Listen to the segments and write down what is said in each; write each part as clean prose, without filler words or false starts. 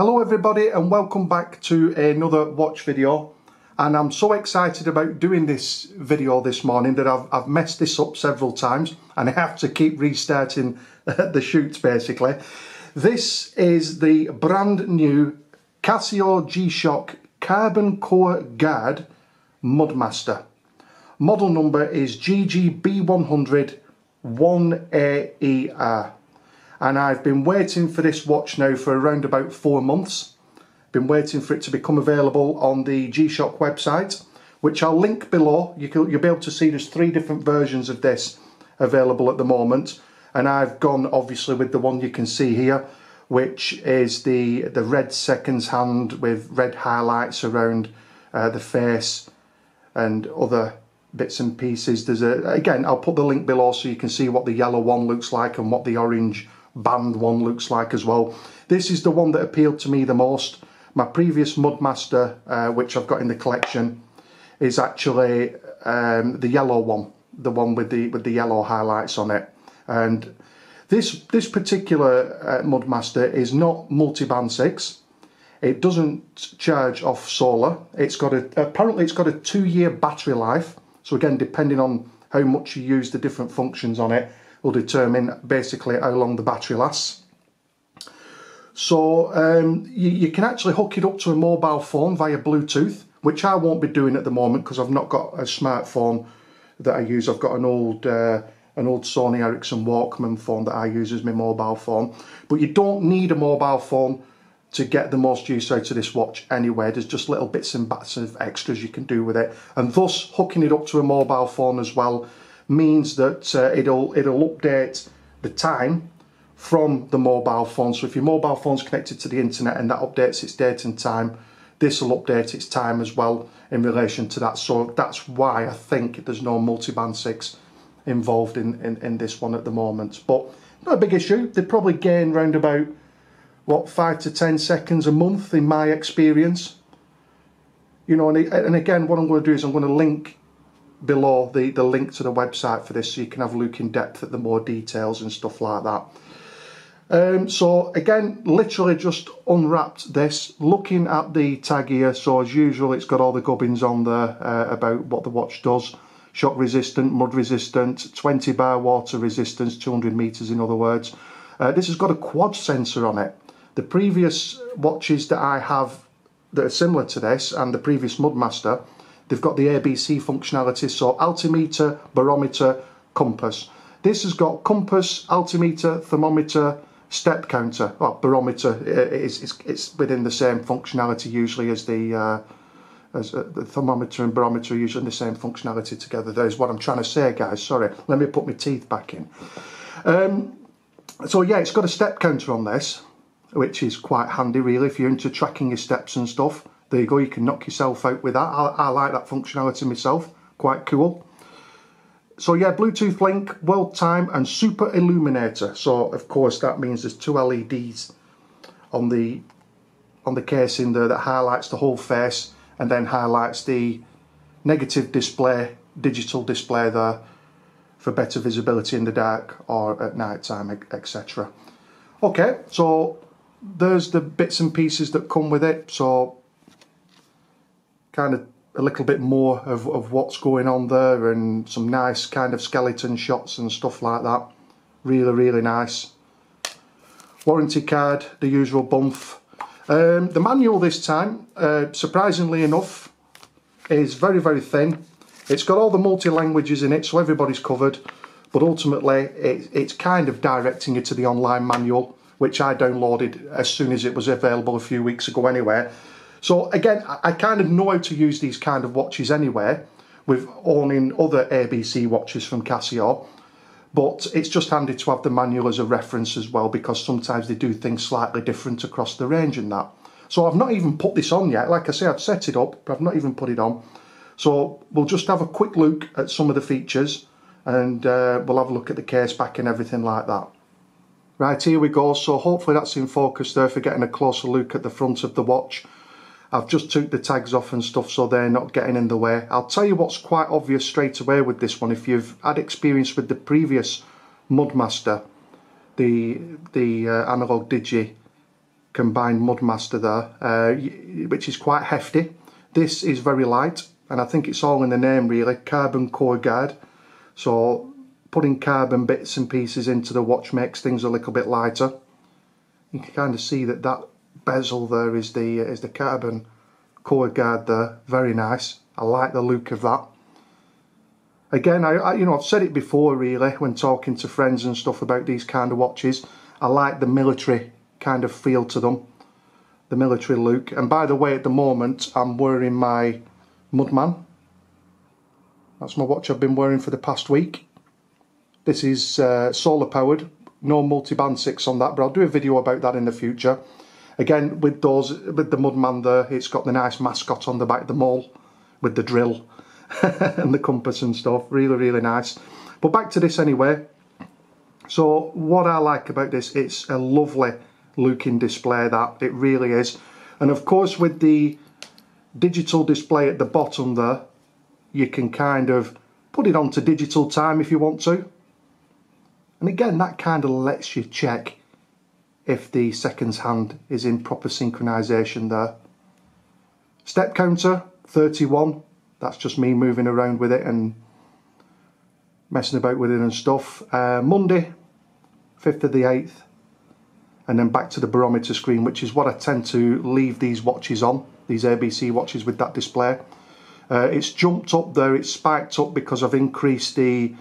Hello everybody and welcome back to another watch video, and I'm so excited about doing this video this morning that I've messed this up several times and I have to keep restarting the shoot basically. This is the brand new Casio G-Shock Carbon Core Guard Mudmaster. Model number is GG-B100-1AER. And I've been waiting for this watch now for around about 4 months. Been waiting for it to become available on the G-Shock website, which I'll link below. You'll be able to see there's 3 different versions of this available at the moment. And I've gone obviously with the one you can see here, which is the red seconds hand with red highlights around the face and other bits and pieces. There's again, I'll put the link below so you can see what the yellow one looks like and what the orange band one looks like as well. This is the one that appealed to me the most. My previous Mudmaster, which I've got in the collection, is actually the yellow one, the one with the yellow highlights on it. And this particular Mudmaster is not Multiband 6. It doesn't charge off solar. It's got apparently it's got a 2-year battery life. So again, depending on how much you use the different functions on it will determine basically how long the battery lasts. So you can actually hook it up to a mobile phone via Bluetooth, which I won't be doing at the moment because I've not got a smartphone that I use. I've got an old Sony Ericsson Walkman phone that I use as my mobile phone. But you don't need a mobile phone to get the most use out of this watch anyway. There's just little bits and bats of extras you can do with it, and thus hooking it up to a mobile phone as well means that it'll update the time from the mobile phone. So if your mobile phone's connected to the internet and that updates its date and time, this will update its time as well in relation to that. So that's why I think there's no Multiband 6 involved in this one at the moment, but not a big issue. They probably gain round about, what, 5 to 10 seconds a month in my experience, you know. And again, what I'm going to do is I'm going to link below the link to the website for this so you can have a look in depth at the more details and stuff like that. So again, literally just unwrapped this, looking at the tag here. So as usual, it's got all the gubbins on there about what the watch does. Shock resistant, mud resistant, 20 bar water resistance, 200 meters in other words. This has got a quad sensor on it. The previous watches that I have that are similar to this and the previous Mudmaster, they've got the ABC functionality, so altimeter, barometer, compass. This has got compass, altimeter, thermometer, step counter. Well, barometer it's within the same functionality usually as the thermometer and barometer are usually in the same functionality together. That is what I'm trying to say, guys. Sorry, let me put my teeth back in. So yeah, it's got a step counter on this, which is quite handy really if you're into tracking your steps and stuff. There you go, you can knock yourself out with that. I like that functionality myself, quite cool. So yeah, Bluetooth link, world time and super illuminator. So of course that means there's 2 LEDs on the casing there that highlights the whole face and then highlights the negative display, digital display there, for better visibility in the dark or at night time, etc. Okay, so there's the bits and pieces that come with it. So kind of a little bit more of what's going on there, and some nice kind of skeleton shots and stuff like that. Really, really nice. Warranty card, the usual bump. The manual this time, surprisingly enough, is very, very thin. It's got all the multi-languages in it, so everybody's covered, but ultimately it's kind of directing you to the online manual, which I downloaded as soon as it was available a few weeks ago anyway. So again, I kind of know how to use these kind of watches anyway, with owning other ABC watches from Casio, but it's just handy to have the manual as a reference as well, because sometimes they do things slightly different across the range and that. So I've not even put this on yet. Like I say, I've set it up, but I've not even put it on. So we'll just have a quick look at some of the features, and we'll have a look at the case back and everything like that. Right, here we go. So hopefully that's in focus there for getting a closer look at the front of the watch. I've just took the tags off and stuff so they're not getting in the way. I'll tell you what's quite obvious straight away with this one. If you've had experience with the previous Mudmaster, the analog digi combined Mudmaster there, which is quite hefty. This is very light, and I think it's all in the name really, carbon core guard. So putting carbon bits and pieces into the watch makes things a little bit lighter. You can kind of see that that bezel there is the carbon core guard there. Very nice. I like the look of that. Again, I've said it before really when talking to friends and stuff about these kind of watches. I like the military kind of feel to them, the military look. And by the way, at the moment I'm wearing my Mudman. That's my watch I've been wearing for the past week. This is solar powered, no multiband 6 on that, but I'll do a video about that in the future. Again, with the Mudman there, it's got the nice mascot on the back, the mole with the drill and the compass and stuff. Really, really nice. But back to this anyway. So what I like about this, it's a lovely looking display, that it really is. And of course with the digital display at the bottom there, you can kind of put it onto digital time if you want to. And again, that kind of lets you check if the seconds hand is in proper synchronization there. Step counter, 31. That's just me moving around with it and messing about with it and stuff. Monday, 5th of the 8th. And then back to the barometer screen, which is what I tend to leave these watches on, these ABC watches with that display. It's jumped up there, it's spiked up because I've increased the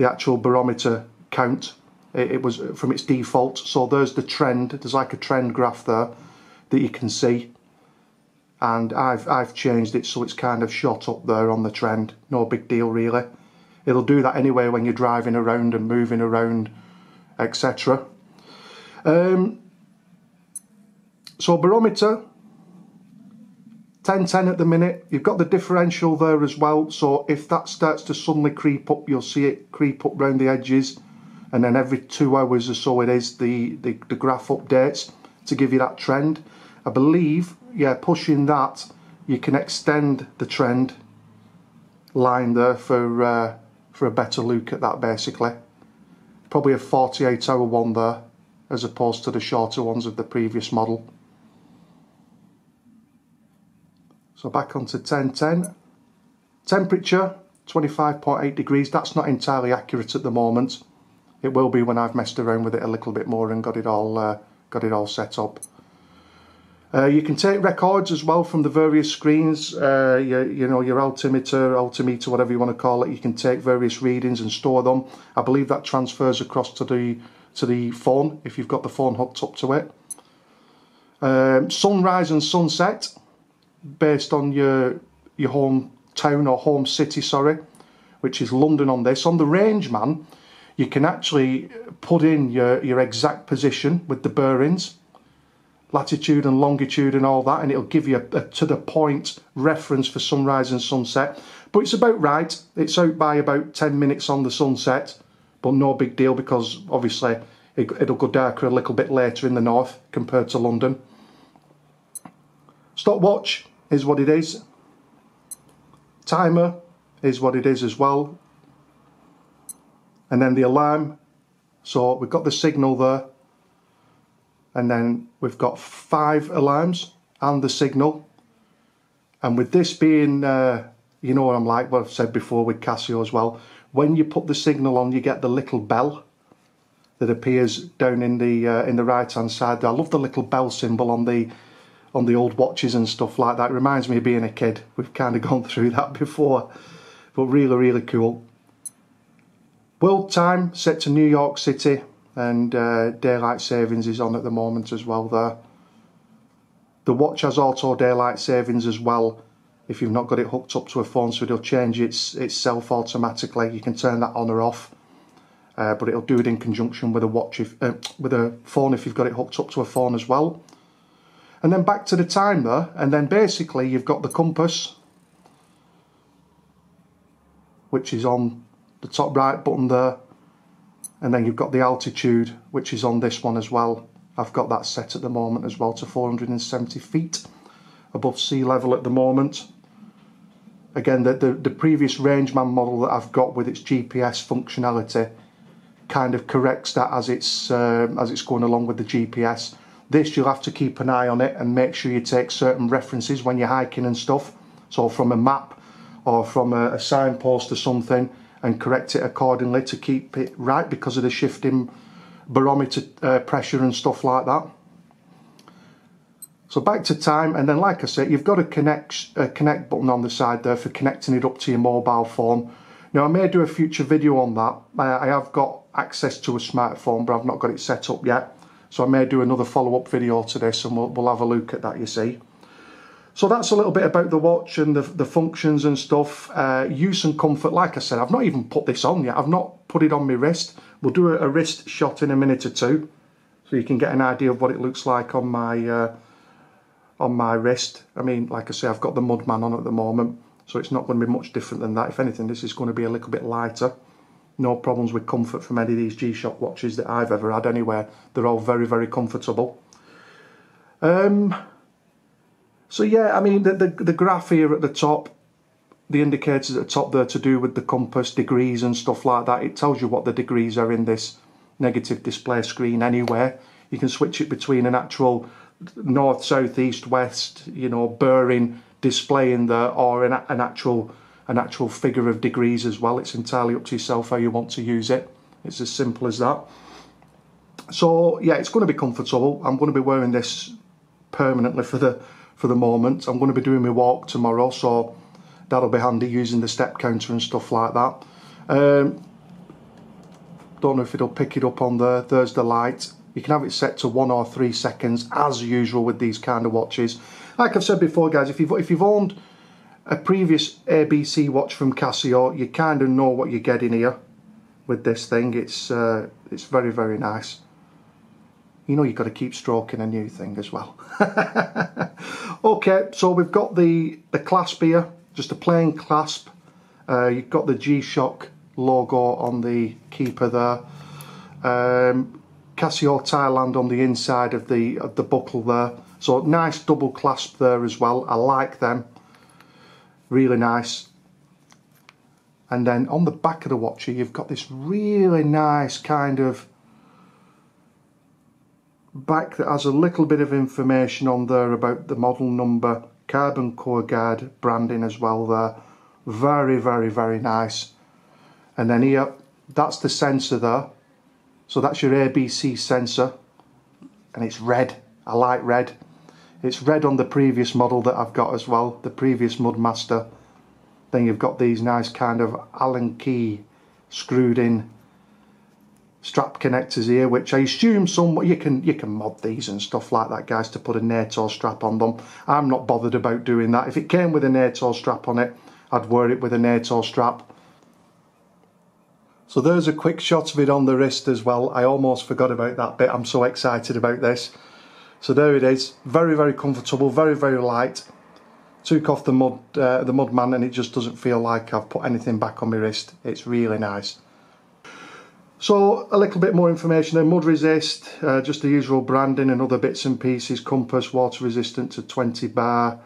actual barometer count. It was from its default, so there's the trend. There's like a trend graph there that you can see. And I've changed it so it's kind of shot up there on the trend. No big deal really. It'll do that anyway when you're driving around and moving around, etc. So barometer, 1010 at the minute. You've got the differential there as well, so if that starts to suddenly creep up, you'll see it creep up round the edges, and then every 2 hours or so it is the graph updates to give you that trend. I believe, yeah, pushing that, you can extend the trend line there for a better look at that basically. Probably a 48-hour one there, as opposed to the shorter ones of the previous model. So back onto 1010. Temperature, 25.8 degrees. That's not entirely accurate at the moment. It will be when I've messed around with it a little bit more and got it all set up. You can take records as well from the various screens, your altimeter, whatever you want to call it. You can take various readings and store them. I believe that transfers across to the phone if you've got the phone hooked up to it. Sunrise and sunset, based on your hometown or home city, sorry, which is London on this. On the Rangeman, you can actually put in your exact position with the bearings, latitude and longitude and all that, and it'll give you a to the point reference for sunrise and sunset. But it's about right. It's out by about 10 minutes on the sunset, but no big deal because obviously it'll go darker a little bit later in the north compared to London. Stopwatch is what it is. Timer is what it is as well. And then the alarm. So we've got the signal there. And then we've got 5 alarms and the signal. And with this being, you know what I'm like, what I've said before with Casio as well. When you put the signal on, you get the little bell that appears down in the right-hand side. I love the little bell symbol on the old watches and stuff like that. It reminds me of being a kid. We've kind of gone through that before, but really, really cool. World time set to New York City, and daylight savings is on at the moment as well there. The watch has auto daylight savings as well if you've not got it hooked up to a phone, so it'll change itself automatically. You can turn that on or off, but it'll do it in conjunction with a watch with a phone if you've got it hooked up to a phone as well. And then back to the time there, and then basically you've got the compass, which is on the top right button there, and then you've got the altitude, which is on this one as well. I've got that set at the moment as well to 470 feet above sea level at the moment. Again, the previous Rangeman model that I've got with its GPS functionality kind of corrects that as it's going along with the GPS. This you'll have to keep an eye on it and make sure you take certain references when you're hiking and stuff, so from a map or from a signpost or something, and correct it accordingly to keep it right because of the shifting barometer pressure and stuff like that. So back to time, and then like I said, you've got a connect button on the side there for connecting it up to your mobile phone. Now I may do a future video on that. I have got access to a smartphone, but I've not got it set up yet. So I may do another follow-up video to this, and we'll have a look at that, you see. So that's a little bit about the watch and the functions and stuff. Use and comfort, like I said, I've not even put this on yet. I've not put it on my wrist. We'll do a wrist shot in a minute or two, so you can get an idea of what it looks like on my wrist. I mean, like I say, I've got the Mudman on at the moment, so it's not going to be much different than that. If anything, this is going to be a little bit lighter. No problems with comfort from any of these G-Shock watches that I've ever had anywhere. They're all very, very comfortable. So yeah, I mean, the graph here at the top, the indicators at the top there to do with the compass, degrees and stuff like that. It tells you what the degrees are in this negative display screen anywhere. You can switch it between an actual north, south, east, west, you know, bearing display in there, or an actual figure of degrees as well. It's entirely up to yourself how you want to use it. It's as simple as that. So yeah, it's going to be comfortable. I'm going to be wearing this permanently for the moment. I'm going to be doing my walk tomorrow, so that'll be handy, using the step counter and stuff like that. Don't know if it'll pick it up on there. There's the light. You can have it set to 1 or 3 seconds, as usual with these kind of watches. Like I've said before, guys, if you've owned a previous ABC watch from Casio, you kind of know what you're getting here with this thing. It's very, very nice. You know, you've got to keep stroking a new thing as well. Okay, so we've got the clasp here, just a plain clasp. You've got the G-Shock logo on the keeper there. Casio Thailand on the inside of the buckle there. So nice double clasp there as well. I like them. Really nice. And then on the back of the watch here, you've got this really nice kind of back that has a little bit of information on there about the model number, Carbon Core Guard branding as well there. Very, very, very nice. And then here, that's the sensor there. So that's your ABC sensor, and it's red. I like red. It's red on the previous model that I've got as well, the previous Mudmaster. Then you've got these nice kind of Allen key screwed in strap connectors here, which I assume somewhat you can mod these and stuff like that, guys, to put a NATO strap on them. I'm not bothered about doing that. If it came with a NATO strap on it, I'd wear it with a NATO strap. So there's a quick shot of it on the wrist as well. I almost forgot about that bit. I'm so excited about this. So there it is. Very, very comfortable. Very, very light. Took off the Mudman, and it just doesn't feel like I've put anything back on my wrist. It's really nice. So a little bit more information there. Mud resist, just the usual branding and other bits and pieces. Compass, water resistant to 20 bar.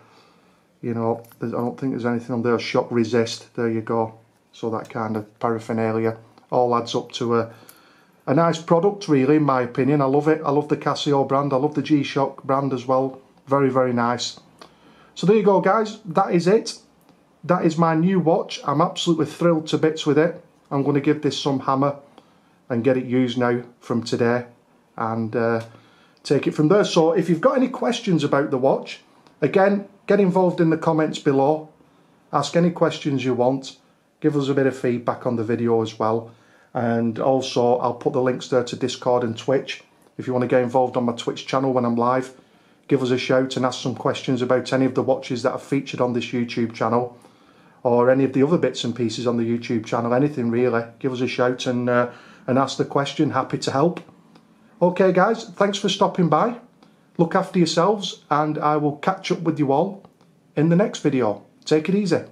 You know, I don't think there's anything on there. Shock resist. There you go. So that kind of paraphernalia all adds up to a nice product, really, in my opinion. I love it. I love the Casio brand. I love the G-Shock brand as well. Very, very nice. So there you go, guys. That is it. That is my new watch. I'm absolutely thrilled to bits with it. I'm going to give this some hammer and get it used now from today, and take it from there. So if you've got any questions about the watch, again, get involved in the comments below. Ask any questions you want. Give us a bit of feedback on the video as well. And also, I'll put the links there to Discord and Twitch. If you want to get involved on my Twitch channel when I'm live, give us a shout and ask some questions about any of the watches that I've featured on this YouTube channel, or any of the other bits and pieces on the YouTube channel. Anything, really. Give us a shout and ask the question. Happy to help. Okay, guys. Thanks for stopping by. Look after yourselves, and I will catch up with you all in the next video. Take it easy.